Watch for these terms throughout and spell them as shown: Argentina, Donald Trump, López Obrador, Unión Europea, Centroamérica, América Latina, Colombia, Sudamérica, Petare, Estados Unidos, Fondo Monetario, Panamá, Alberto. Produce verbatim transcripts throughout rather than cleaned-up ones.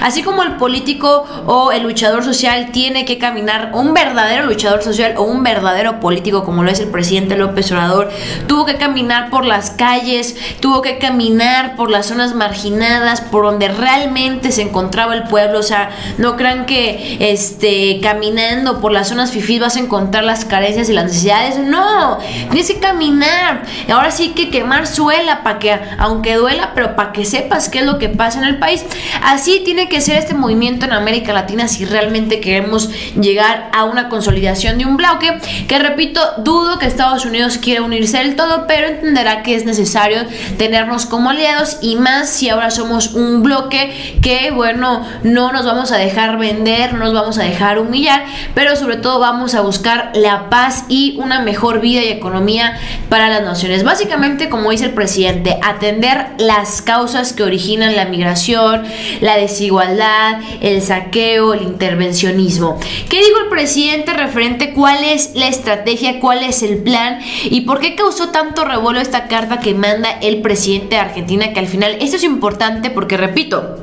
Así como el político o el luchador social tiene que caminar, un verdadero luchador social o un verdadero político como lo es el presidente López Obrador, tuvo que caminar por las calles, tuvo que caminar por las zonas marginadas, por donde realmente se encontraba el pueblo. O sea, no crean que este, caminando por las zonas fifís vas a encontrar las carencias y las necesidades. No, tienes que caminar. Ahora sí que quemar suela para que, aunque duela, pero para que sepas qué es lo que pasa en el país. Así tiene que ser este movimiento en América Latina si realmente queremos llegar a una consolidación de un bloque, que repito, dudo que Estados Unidos quiera unirse del todo, pero entenderá que es necesario tenernos como aliados, y más si ahora somos un bloque que, bueno, no nos vamos a dejar vender, no nos vamos a dejar humillar, pero sobre todo vamos a buscar la paz y una mejor vida y economía para las naciones. Básicamente, como dice el presidente, atender las causas que originan la migración, la desigualdad, el saqueo, el intervencionismo. ¿Qué dijo el presidente referente? ¿Cuál es la estrategia? ¿Cuál es el plan? ¿Y por qué causó tanto revuelo esta carta que manda el presidente de Argentina? Que al final, esto es importante porque, repito,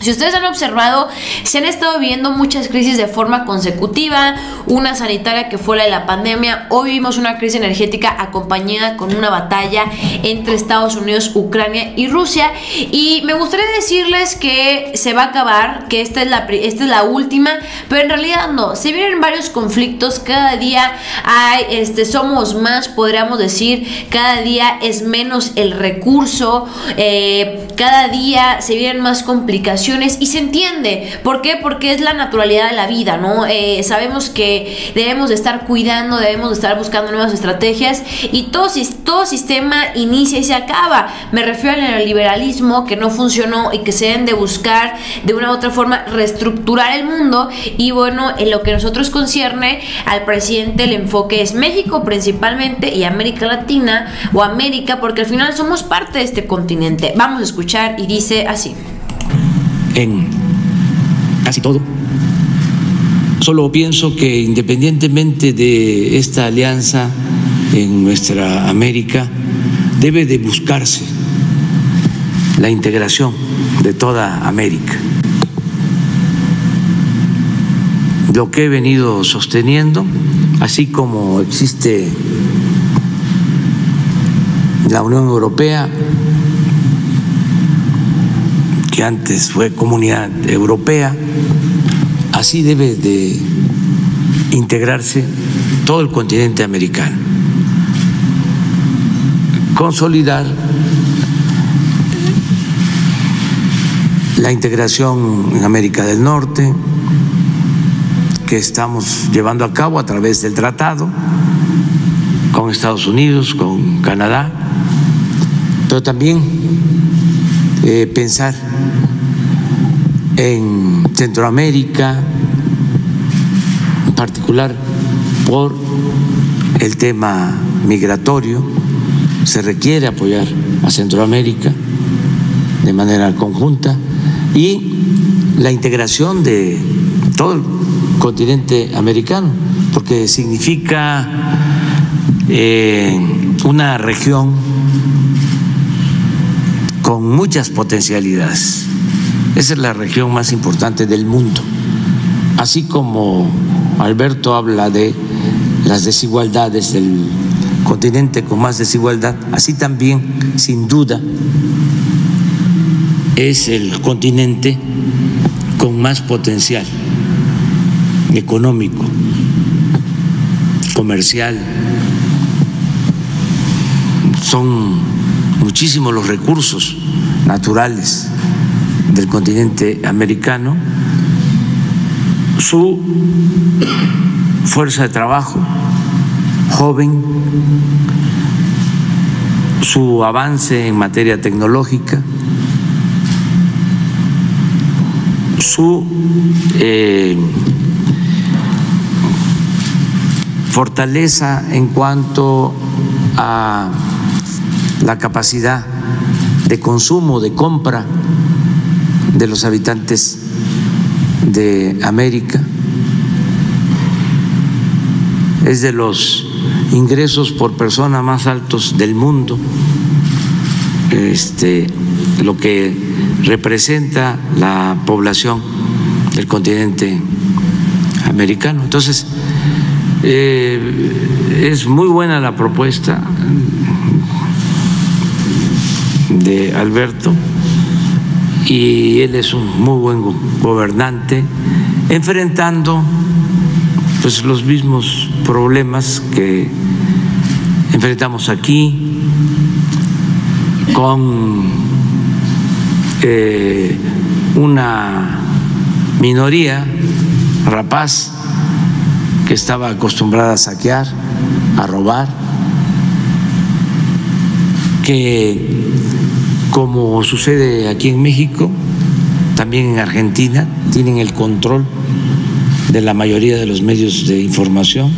si ustedes han observado, se han estado viviendo muchas crisis de forma consecutiva, una sanitaria que fue la de la pandemia, hoy vimos una crisis energética acompañada con una batalla entre Estados Unidos, Ucrania y Rusia, y me gustaría decirles que se va a acabar, que esta es la, esta es la última, pero en realidad no, se vienen varios conflictos, cada día hay, este, somos más, podríamos decir, cada día es menos el recurso, eh, cada día se vienen más complicaciones. Y se entiende, ¿por qué? Porque es la naturalidad de la vida, ¿no? Eh, sabemos que debemos de estar cuidando, debemos de estar buscando nuevas estrategias, y todo, todo sistema inicia y se acaba. Me refiero al neoliberalismo que no funcionó y que se deben de buscar de una u otra forma reestructurar el mundo. Y bueno, en lo que nosotros concierne al presidente, el enfoque es México principalmente y América Latina o América, porque al final somos parte de este continente. Vamos a escuchar, y dice así. En casi todo. Solo pienso que independientemente de esta alianza en nuestra América, debe de buscarse la integración de toda América. Lo que he venido sosteniendo, así como existe la Unión Europea, que antes fue Comunidad Europea, así debe de integrarse todo el continente americano, consolidar la integración en América del Norte que estamos llevando a cabo a través del tratado con Estados Unidos, con Canadá, pero también Eh, pensar en Centroamérica, en particular por el tema migratorio. Se requiere apoyar a Centroamérica de manera conjunta, y la integración de todo el continente americano, porque significa eh, una región con muchas potencialidades. Esa es la región más importante del mundo. Así como Alberto habla de las desigualdades del continente con más desigualdad, así también, sin duda, es el continente con más potencial económico, comercial. Son muchísimos los recursos naturales del continente americano, su fuerza de trabajo joven, su avance en materia tecnológica, su eh, fortaleza en cuanto a la capacidad de consumo, de compra de los habitantes de América. Es de los ingresos por persona más altos del mundo. Este, lo que representa la población del continente americano. Entonces, eh, es muy buena la propuesta de Alberto y él es un muy buen gobernante, enfrentando pues los mismos problemas que enfrentamos aquí, con eh, una minoría rapaz que estaba acostumbrada a saquear, a robar, que como sucede aquí en México, también en Argentina, tienen el control de la mayoría de los medios de información.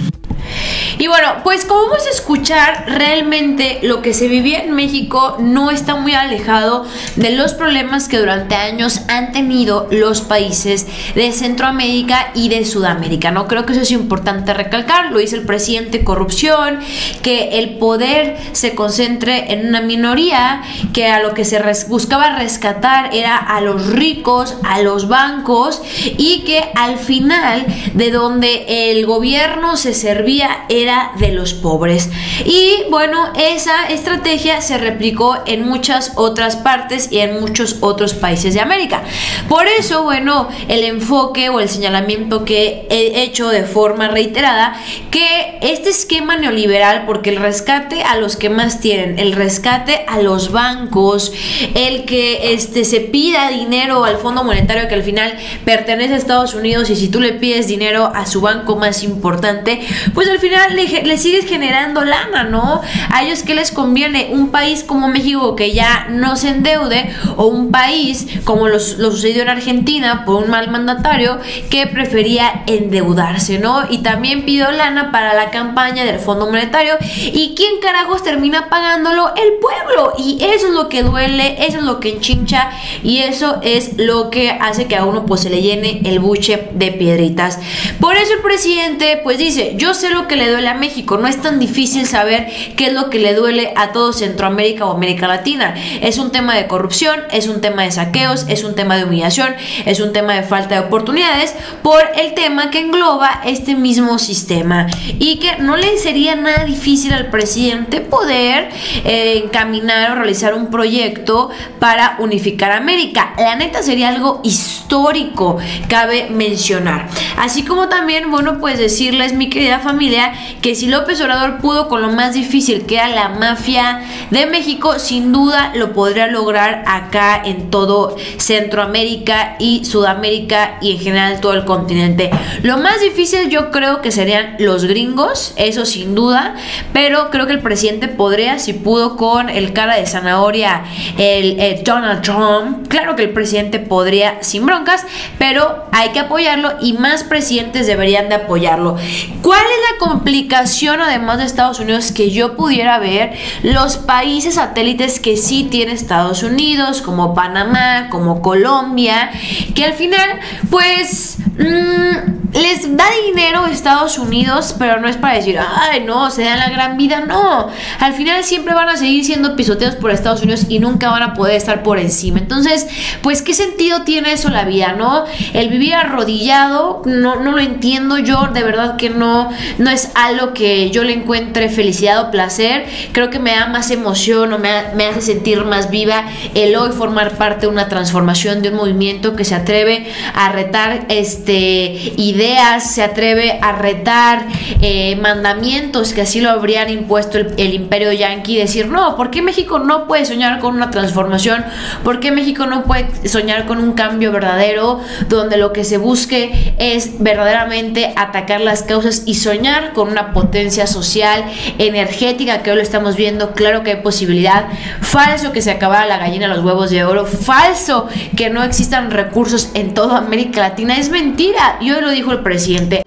Y bueno, pues como vamos a escuchar, realmente lo que se vivía en México no está muy alejado de los problemas que durante años han tenido los países de Centroamérica y de Sudamérica, ¿no? Creo que eso es importante recalcar. Lo dice el presidente: corrupción, que el poder se concentre en una minoría, que a lo que se res- buscaba rescatar era a los ricos, a los bancos, y que al final de donde el gobierno se servía era de los pobres. Y bueno, esa estrategia se replicó en muchas otras partes y en muchos otros países de América. Por eso, bueno, el enfoque o el señalamiento que he hecho de forma reiterada, que este esquema neoliberal, porque el rescate a los que más tienen, el rescate a los bancos, el que este, se pida dinero al Fondo Monetario, que al final pertenece a Estados Unidos, y si tú le pides dinero a su banco más importante, pues al final Le, le sigues generando lana, ¿no? A ellos, ¿qué les conviene? Un país como México que ya no se endeude, o un país como los, lo sucedió en Argentina por un mal mandatario que prefería endeudarse, ¿no? Y también pidió lana para la campaña del Fondo Monetario. ¿Y quién carajos termina pagándolo? El pueblo. Y eso es lo que duele, eso es lo que enchincha, y eso es lo que hace que a uno pues se le llene el buche de piedritas. Por eso el presidente pues dice: yo sé lo que le duele a México, no es tan difícil saber qué es lo que le duele a todo Centroamérica o América Latina. Es un tema de corrupción, es un tema de saqueos, es un tema de humillación, es un tema de falta de oportunidades, por el tema que engloba este mismo sistema, y que no le sería nada difícil al presidente poder eh, encaminar o realizar un proyecto para unificar América. La neta sería algo histórico, cabe mencionar. Así como también, bueno, pues decirles, mi querida familia, que si López Obrador pudo con lo más difícil, que era la mafia de México, sin duda lo podría lograr acá en todo Centroamérica y Sudamérica, y en general todo el continente. Lo más difícil yo creo que serían los gringos, eso sin duda, pero creo que el presidente podría, si pudo con el cara de zanahoria, el, el Donald Trump, claro que el presidente podría sin broncas, pero hay que apoyarlo, y más presidentes deberían de apoyarlo. ¿Cuál es la complicación, además de Estados Unidos, que yo pudiera ver? Los países satélites que sí tiene Estados Unidos, como Panamá, como Colombia, que al final pues mmm, les da dinero Estados Unidos, pero no es para decir: ay, no, se dan la gran vida, no. Al final siempre van a seguir siendo pisoteados por Estados Unidos y nunca van a poder estar por encima. Entonces, pues, ¿qué sentido tiene eso la vida, no? El vivir arrodillado, no, no lo entiendo yo, de verdad que no. No es algo que yo le encuentre felicidad o placer. Creo que me da más emoción, o me, ha, me hace sentir más viva el hoy formar parte de una transformación, de un movimiento que se atreve a retar este, ideas, se atreve a retar eh, mandamientos que así lo habrían impuesto el, el imperio yanqui. Decir: no, ¿por qué México no puede soñar con una transformación? ¿Por qué México no puede soñar con un cambio verdadero, donde lo que se busque es verdaderamente atacar las causas y soñar con una potencia social, energética, que hoy lo estamos viendo? Claro que hay posibilidad. Falso que se acabara la gallina de los huevos de oro, falso que no existan recursos en toda América Latina, es mentira, y hoy lo dijo el presidente.